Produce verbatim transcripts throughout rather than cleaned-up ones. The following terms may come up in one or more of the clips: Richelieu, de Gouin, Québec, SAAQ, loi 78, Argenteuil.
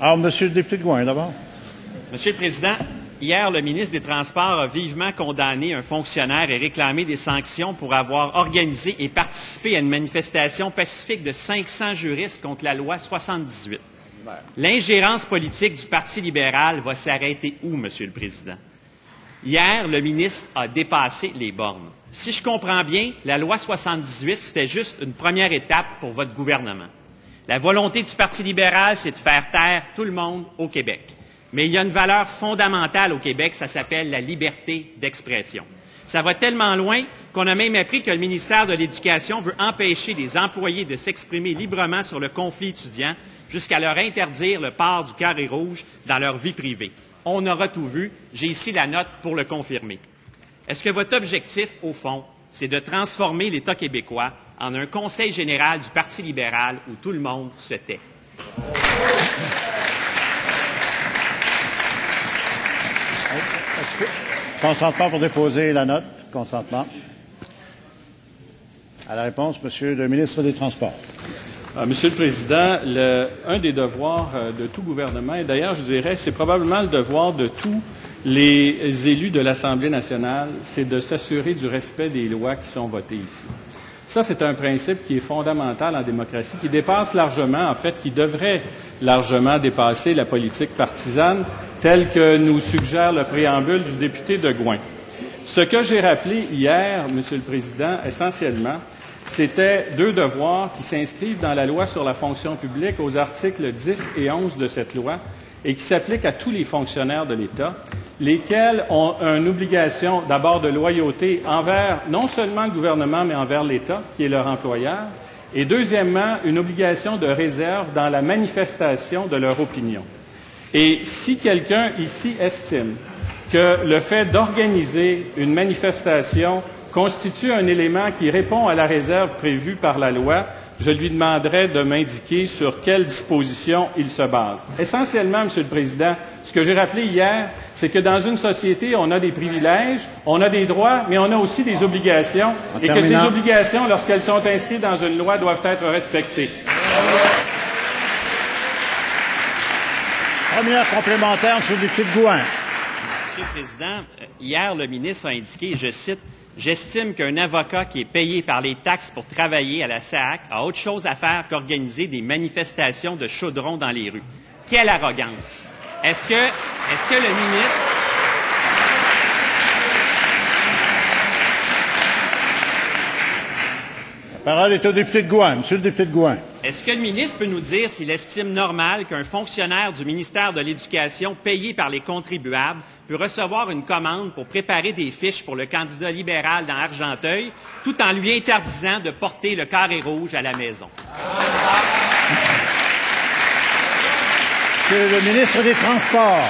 Alors, Monsieur le député de Gouin, d'abord. Monsieur le Président, hier, le ministre des Transports a vivement condamné un fonctionnaire et réclamé des sanctions pour avoir organisé et participé à une manifestation pacifique de cinq cents juristes contre la loi soixante-dix-huit. L'ingérence politique du Parti libéral va s'arrêter où, Monsieur le Président? Hier, le ministre a dépassé les bornes. Si je comprends bien, la loi soixante-dix-huit, c'était juste une première étape pour votre gouvernement. La volonté du Parti libéral, c'est de faire taire tout le monde au Québec. Mais il y a une valeur fondamentale au Québec, ça s'appelle la liberté d'expression. Ça va tellement loin qu'on a même appris que le ministère de l'Éducation veut empêcher les employés de s'exprimer librement sur le conflit étudiant jusqu'à leur interdire le port du carré rouge dans leur vie privée. On aura tout vu. J'ai ici la note pour le confirmer. Est-ce que votre objectif, au fond, c'est de transformer l'État québécois en un conseil général du Parti libéral où tout le monde se tait? Consentement pour déposer la note. Consentement. À la réponse, Monsieur le ministre des Transports. Monsieur le Président, le, un des devoirs de tout gouvernement, et d'ailleurs, je dirais, c'est probablement le devoir de tous les élus de l'Assemblée nationale, c'est de s'assurer du respect des lois qui sont votées ici. Ça, c'est un principe qui est fondamental en démocratie, qui dépasse largement, en fait, qui devrait largement dépasser la politique partisane, telle que nous suggère le préambule du député de Gouin. Ce que j'ai rappelé hier, Monsieur le Président, essentiellement, c'était deux devoirs qui s'inscrivent dans la loi sur la fonction publique aux articles dix et onze de cette loi et qui s'appliquent à tous les fonctionnaires de l'État, lesquels ont une obligation d'abord de loyauté envers non seulement le gouvernement, mais envers l'État, qui est leur employeur, et deuxièmement, une obligation de réserve dans la manifestation de leur opinion. Et si quelqu'un ici estime que le fait d'organiser une manifestation constitue un élément qui répond à la réserve prévue par la loi, je lui demanderai de m'indiquer sur quelle disposition il se base. Essentiellement, Monsieur le Président, ce que j'ai rappelé hier, c'est que dans une société, on a des privilèges, on a des droits, mais on a aussi des obligations, et que ces obligations, lorsqu'elles sont inscrites dans une loi, doivent être respectées. Première complémentaire sur le député de Gouin. Monsieur le Président, hier, le ministre a indiqué, je cite, j'estime qu'un avocat qui est payé par les taxes pour travailler à la S A A Q a autre chose à faire qu'organiser des manifestations de chaudrons dans les rues. Quelle arrogance! Est-ce que, est-ce que le ministre... La parole est au député de Gouin. Monsieur le député de Gouin. Est-ce que le ministre peut nous dire s'il estime normal qu'un fonctionnaire du ministère de l'Éducation payé par les contribuables peut recevoir une commande pour préparer des fiches pour le candidat libéral dans Argenteuil, tout en lui interdisant de porter le carré rouge à la maison? Monsieur le ministre des Transports.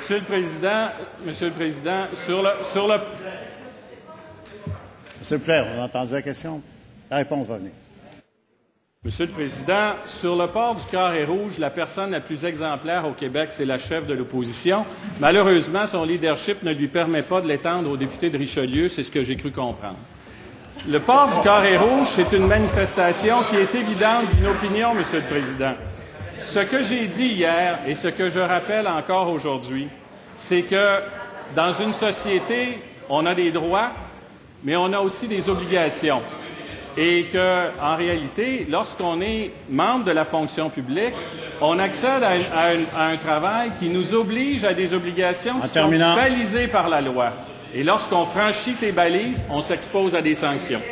Monsieur le Président, Monsieur le Président, sur le... Sur le... S'il vous plaît, on a entendu la question. La réponse va venir. Monsieur le Président, sur le port du carré rouge, la personne la plus exemplaire au Québec, c'est la chef de l'opposition. Malheureusement, son leadership ne lui permet pas de l'étendre aux députés de Richelieu, c'est ce que j'ai cru comprendre. Le port du carré rouge, c'est une manifestation qui est évidente d'une opinion, Monsieur le Président. Ce que j'ai dit hier et ce que je rappelle encore aujourd'hui, c'est que dans une société, on a des droits, mais on a aussi des obligations. Et que, en réalité, lorsqu'on est membre de la fonction publique, on accède à, à, à, à un travail qui nous oblige à des obligations qui sont balisées par la loi. Et lorsqu'on franchit ces balises, on s'expose à des sanctions.